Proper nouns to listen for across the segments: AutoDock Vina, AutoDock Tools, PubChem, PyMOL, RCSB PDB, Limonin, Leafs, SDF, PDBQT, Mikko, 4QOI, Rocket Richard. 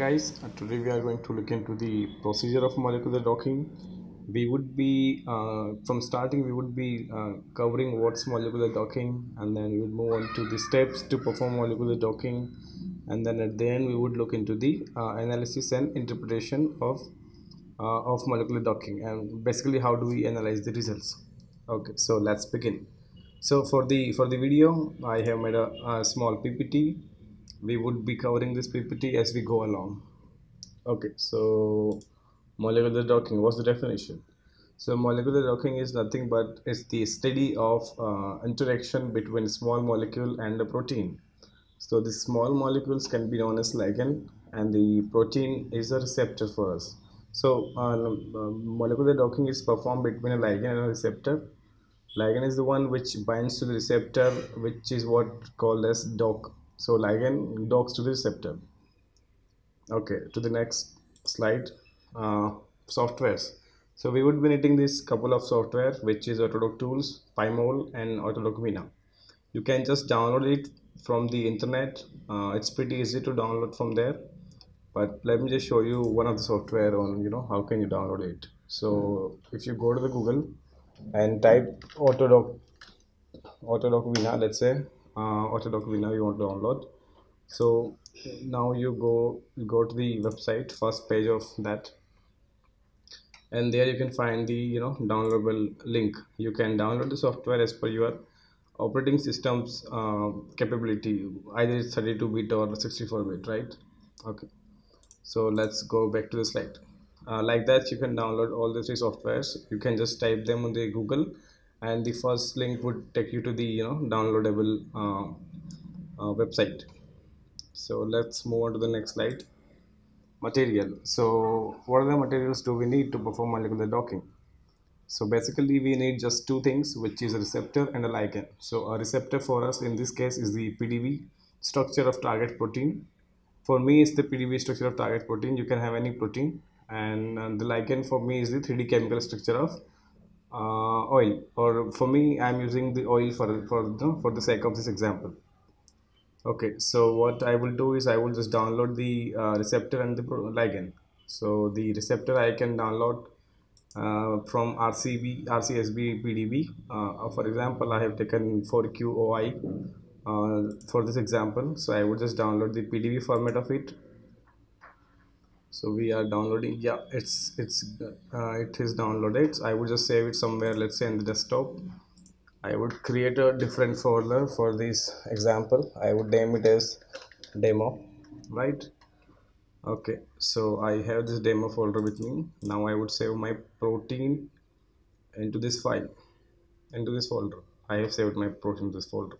guys, today we are going to look into the procedure of molecular docking. We would be from starting we would be covering what's molecular docking, and then we would move on to the steps to perform molecular docking, and then at the end we would look into the analysis and interpretation of molecular docking, and basically how do we analyze the results. Okay, so let's begin. So for the video I have made a small PPT. We would be covering this PPT as we go along. Okay, so molecular docking, what's the definition? So molecular docking is nothing but it's the study of interaction between small molecule and a protein. So the small molecules can be known as ligand, and the protein is a receptor for us. So molecular docking is performed between a ligand and a receptor. Ligand is the one which binds to the receptor, which is what called as dock. So ligand docks to the receptor. Okay, to the next slide, softwares. So we would be needing this couple of software, which is AutoDock Tools, PyMOL, and AutoDock Vina. You can just download it from the internet. It's pretty easy to download from there. But let me just show you one of the software on how can you download it. So if you go to the Google and type AutoDock Vina, let's say. AutoDock Vina you want to download. So now you go to the website, first page of that, and there you can find the downloadable link. You can download the software as per your operating system's capability, either it's 32-bit or 64-bit, right? Okay, so let's go back to the slide. Like that you can download all the three softwares. You can just type them on the Google, and the first link would take you to the downloadable website. So let's move on to the next slide. Material. So what are the materials do we need to perform molecular docking? So basically we need just two things, which is a receptor and a ligand. So a receptor for us in this case is the PDB structure of target protein. For me it's the PDB structure of target protein. You can have any protein, and the ligand for me is the 3D chemical structure of oil, or for me I'm using the oil for the sake of this example. Okay, so what I will do is I will just download the receptor and the ligand. So the receptor I can download from RCSB PDB. For example, I have taken 4QOI for this example, so I will just download the PDB format of it. So we are downloading. Yeah, it is downloaded. I will just save it somewhere, let's say in the desktop. I would create a different folder for this example. I would name it as demo, right? Okay, so I have this demo folder with me. Now I would save my protein into this file, into this folder. I have saved my protein to this folder.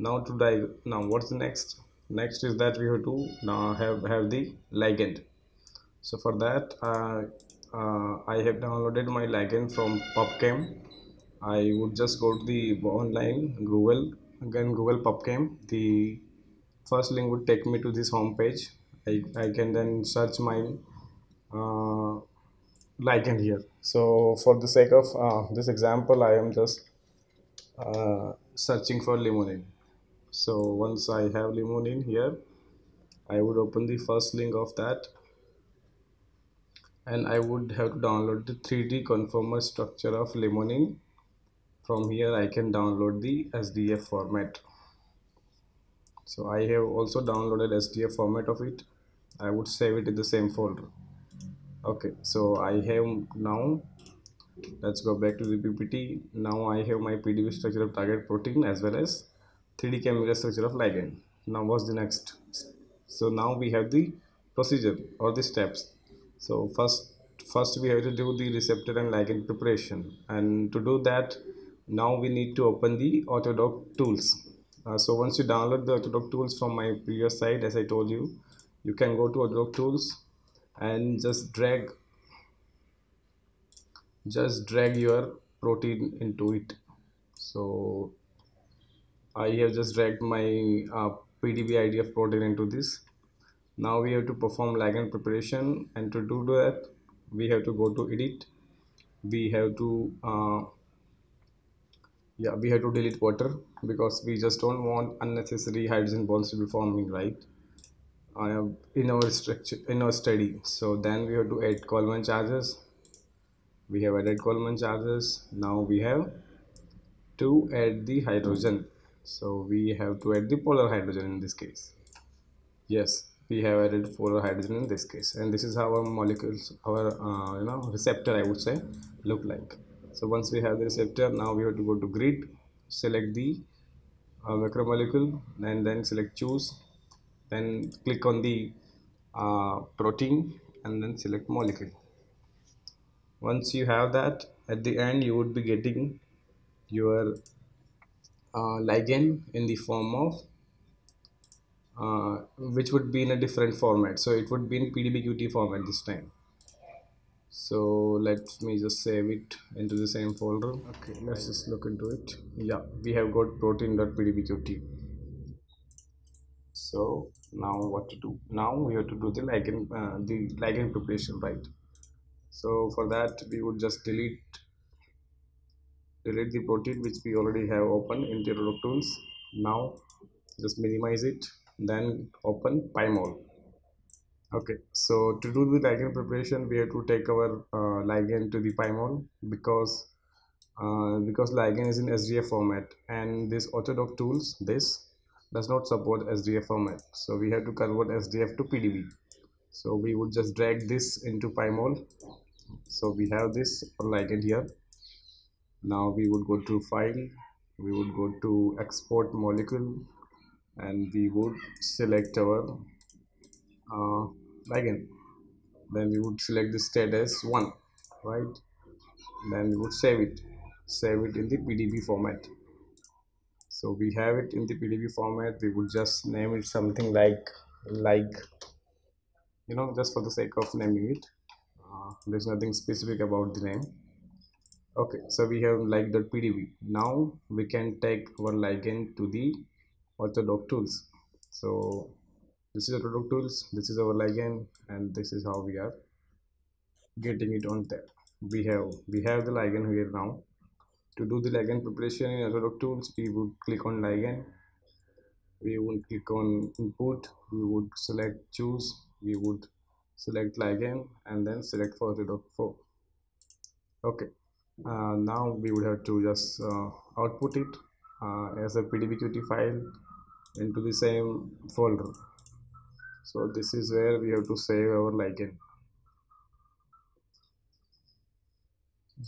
Now to dive, now what's the next? Next is that we have to now have the ligand. So for that I have downloaded my ligand from PubChem. I would just go to the online Google, again Google PubChem. The first link would take me to this home page. I can then search my ligand here. So for the sake of this example I am just searching for Limonin. So once I have Limonin here, I would open the first link of that, and I would have to download the 3D conformer structure of Limonin. From here I can download the SDF format. So I have also downloaded SDF format of it. I would save it in the same folder. Okay, so I have now, let's go back to the PPT. Now I have my PDB structure of target protein as well as 3D chemical structure of ligand. Now what's the next? So now we have the procedure or the steps. So first we have to do the receptor and ligand preparation, and to do that now we need to open the AutoDock Tools. So once you download the AutoDock Tools from my previous site, as I told you, you can go to AutoDock Tools and just drag your protein into it. So I have just dragged my PDB ID of protein into this. Now we have to perform ligand preparation, and to do that we have to go to edit. We have to we have to delete water, because we just don't want unnecessary hydrogen bonds to be forming, right? in our structure, in our study. So then we have to add Coleman charges. We have added Coleman charges. Now we have to add the hydrogen. So we have to add the polar hydrogen in this case. Yes, we have added polar hydrogen in this case, and this is how our molecules, our receptor, I would say, look like. So once we have the receptor, now we have to go to grid, select the macromolecule, and then select choose, then click on the protein, and then select molecule. Once you have that, at the end you would be getting your ligand in the form of which would be in a different format. So it would be in PDBQT format this time. So let me just save it into the same folder. Okay, let's just look into it. Yeah, we have got protein.pdbqt. so now what to do? Now we have to do the ligand preparation, right? So for that we would just delete the protein which we already have open in the AutoDock Tools. Now just minimize it, then open PyMOL. Okay, so to do the ligand preparation, we have to take our ligand to the PyMOL, because ligand is in SDF format, and this AutoDock Tools, this does not support SDF format. So we have to convert SDF to PDB. So we would just drag this into PyMOL. So we have this ligand here. Now we would go to file, we would go to export molecule, and we would select our ligand. Then we would select the status 1, right? Then we would save it in the PDB format. So we have it in the PDB format. We would just name it something like just for the sake of naming it. There's nothing specific about the name. Okay, so we have like.pdb. Now we can take our ligand to the AutoDock Tools. So this is AutoDock Tools, this is our ligand, and this is how we are getting it on there. We have the ligand here. Now to do the ligand preparation in AutoDock Tools, we would click on ligand, we would click on input, we would select choose, we would select ligand, and then select for AutoDock 4. Okay. Now we would have to just output it as a PDBQT file into the same folder. So this is where we have to save our ligand.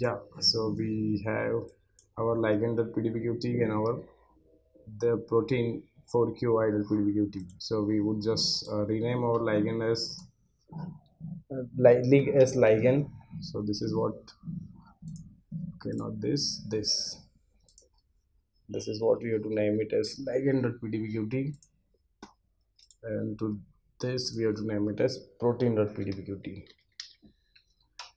Yeah, so we have our ligand.pdbqt and the protein 4QOI.pdbqt. So we would just rename our ligand as ligand. So this is what. Okay, not this is what we have to name it as ligand.pdbqt, and to this we have to name it as protein.pdbqt.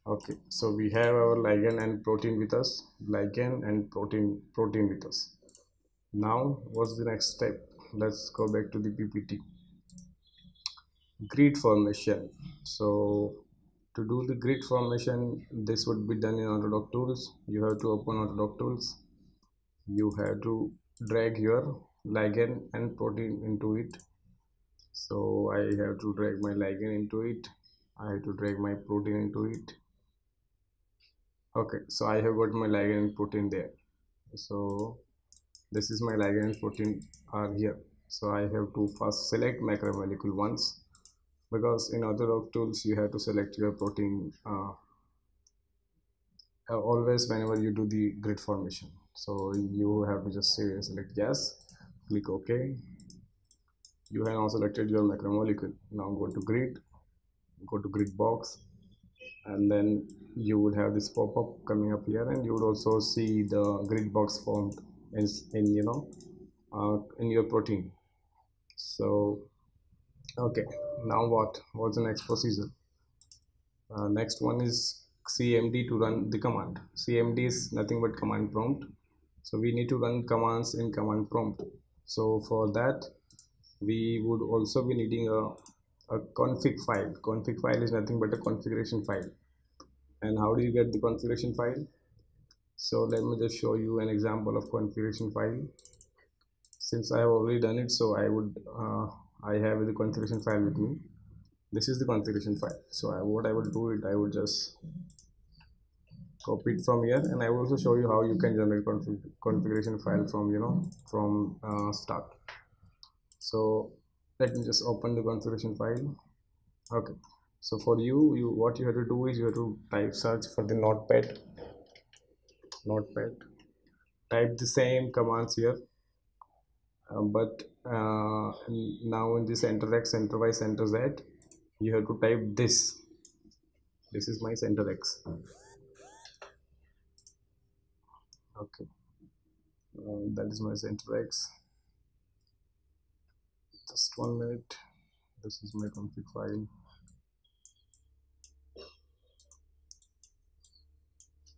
okay, so we have our ligand and protein with us, protein with us. Now what's the next step? Let's go back to the PPT, grid formation. So to do the grid formation, this would be done in AutoDock Tools. You have to open AutoDock Tools. You have to drag your ligand and protein into it. So I have to drag my ligand into it. I have to drag my protein into it. Okay, so I have got my ligand and protein there. So this is my ligand and protein are here. So I have to first select macromolecule once, because in AutoDock Tools you have to select your protein always whenever you do the grid formation. So you have to just select yes, click OK. You have now selected your macromolecule. Now go to grid box, and then you would have this pop-up coming up here, and you would also see the grid box formed in your protein. So okay, now what's the next procedure? Next one is cmd to run the command. Cmd is nothing but command prompt, so we need to run commands in command prompt. So for that we would also be needing a config file. Config file is nothing but a configuration file. And how do you get the configuration file? So let me just show you an example of configuration file. Since I have already done it, so I would I have the configuration file with me. This is the configuration file. So what I will do is I will just copy it from here, and I will also show you how you can generate configuration file from start. So let me just open the configuration file. Okay, so for you what you have to do is you have to search for the notepad, type the same commands here, but now in this center X, center Y, center Z, you have to type this is my center X. Okay, that is my center X. Just 1 minute, this is my config file,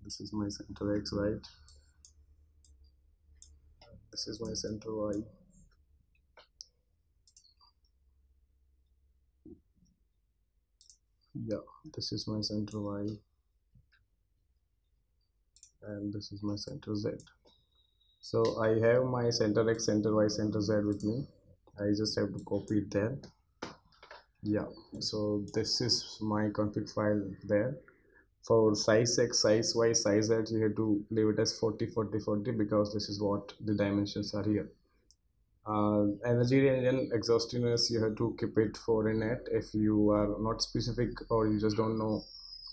this is my center X, right? This is my center Y. Yeah, this is my center Y, and this is my center Z. So I have my center X, center Y, center Z with me. I just have to copy it there. Yeah, so this is my config file there. For size X, size Y, size Z, you have to leave it as 40, 40, 40, because this is what the dimensions are here. Energy range and exhaustiveness, you have to keep it for a net. If you are not specific or you just don't know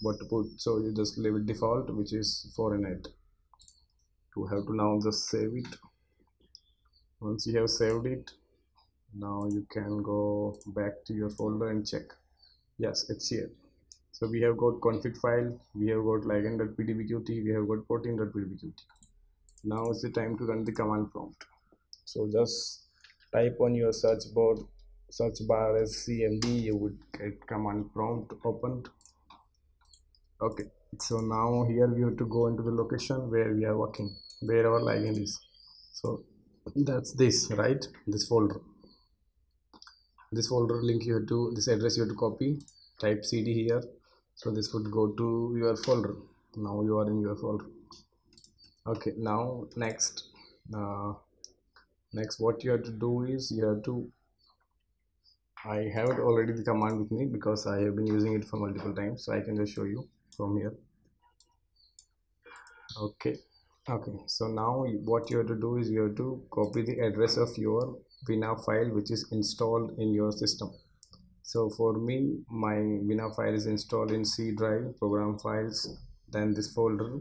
what to put, so you just leave it default, which is for a net. You have to now just save it. Once you have saved it, now you can go back to your folder and check. Yes, it's here. So we have got config file, we have got ligand.pdbqt, we have got protein.pdbqt. Now is the time to run the command prompt. So just type on your search bar as cmd, you would get command prompt opened. Okay, so now here we have to go into the location where we are working, where our ligand is. So that's this, right? This folder. This folder link you have to, this address you have to copy, type cd here, so this would go to your folder. Now you are in your folder. Okay, now next what you have to do is you have to, I have already the command with me because I have been using it for multiple times, so I can just show you from here. Okay, so now what you have to do is you have to copy the address of your Vina file which is installed in your system. So for me, my Vina file is installed in C drive, program files, then this folder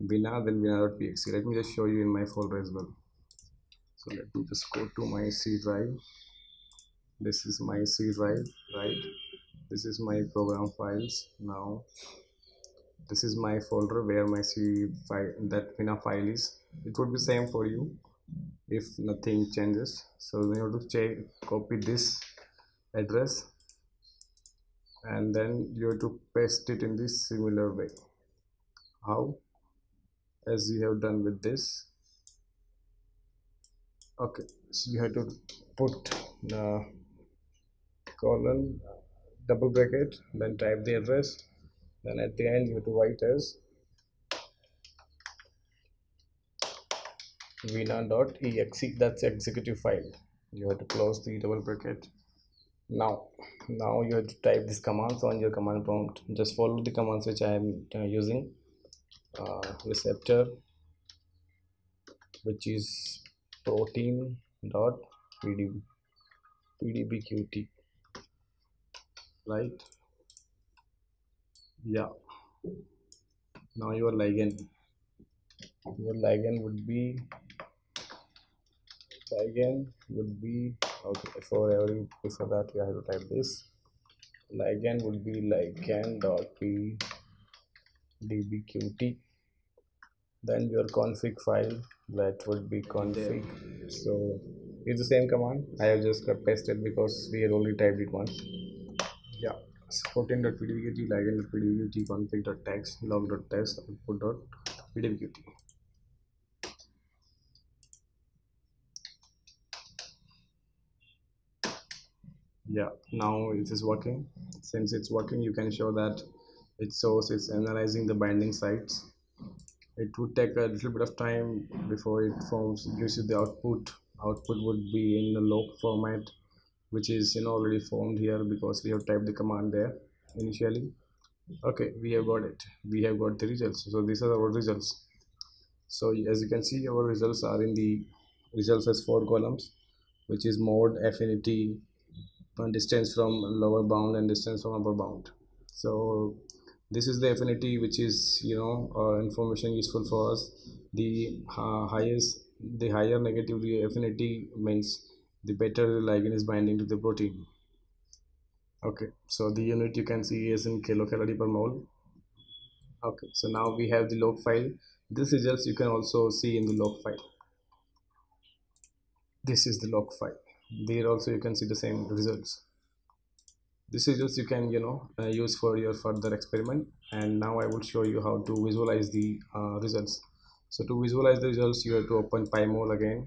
Vina, then Vina.pxc. Let me just show you in my folder as well. So let me just go to my C drive. This is my C drive, right? This is my program files. Now this is my folder where my C file, that Vina file is. It would be same for you if nothing changes. So we have to copy this address, and then you have to paste it in this similar way how as you have done with this. Okay, so you have to put the colon, double bracket, then type the address, then at the end you have to write as vina.exe, that's executive file. You have to close the double bracket. Now you have to type these commands on your command prompt. Just follow the commands which I am using. Receptor, which is protein.pdbqt, right? Yeah, now your ligand would be okay, before that you have to type this. Ligand would be ligand.pdbqt, then your config file, that would be config. So it's the same command, I have just pasted because we had only typed it once. Yeah, so protein.pdbqt, ligand.pdbqt, config.text, log.text, output.pdbqt. Yeah, now it is working. Since it's working, you can show that it shows it's analyzing the binding sites. It would take a little bit of time before it gives you the output. Output would be in the log format, which is already formed here because we have typed the command there initially. Okay, we have got it, we have got the results. So these are our results. So as you can see, our results are in the results as 4 columns, which is mode, affinity, distance from lower bound and distance from upper bound. So this is the affinity, which is information useful for us. The higher negative affinity means the better the ligand is binding to the protein. Okay, so the unit you can see is in kilocalorie per mole. Okay, so now we have the log file. This results you can also see in the log file. This is the log file. There also you can see the same results. This is just you can use for your further experiment. And now I will show you how to visualize the results. So to visualize the results, you have to open PyMOL again.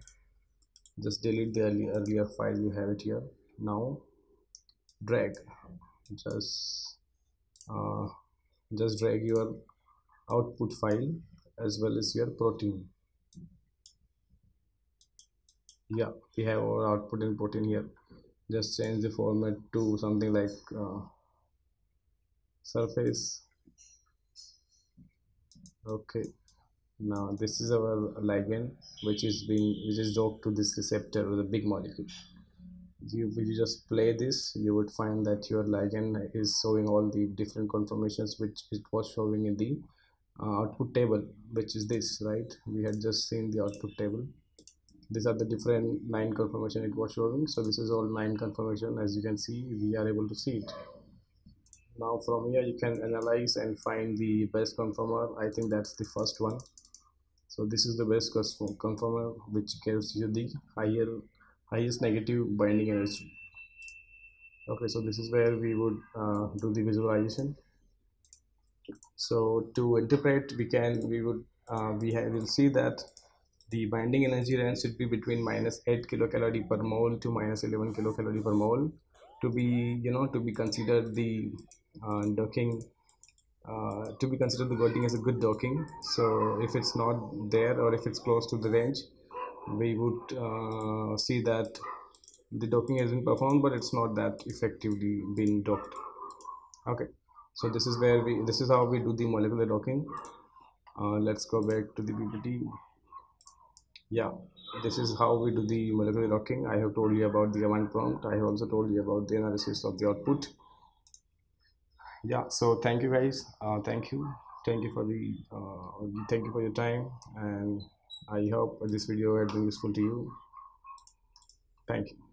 Just delete the earlier file, you have it here. Now drag, just drag your output file as well as your protein. Yeah, we have our output and protein here. Just change the format to something like surface. Okay, now this is our ligand which is docked to this receptor with a big molecule. If you just play this, you would find that your ligand is showing all the different conformations which it was showing in the output table, which is this, right? We had just seen the output table. These are the different 9 conformation it was showing. So this is all 9 conformation. As you can see, we are able to see it. Now from here you can analyze and find the best conformer. I think that's the first one. So this is the best conformer which gives you the highest negative binding energy. Okay, so this is where we would do the visualization. So to interpret, we will see that the binding energy range should be between -8 kilocalorie per mole to -11 kilocalorie per mole to be considered the docking, to be considered the docking as a good docking. So if it's not there, or if it's close to the range, we would see that the docking has been performed, but it's not that effectively been docked. Okay, so this is where this is how we do the molecular docking. Let's go back to the PPT. Yeah, this is how we do the molecular docking. I have told you about the command prompt. I have also told you about the analysis of the output. Yeah, so thank you guys. Thank you for your time, and I hope this video has been useful to you. Thank you.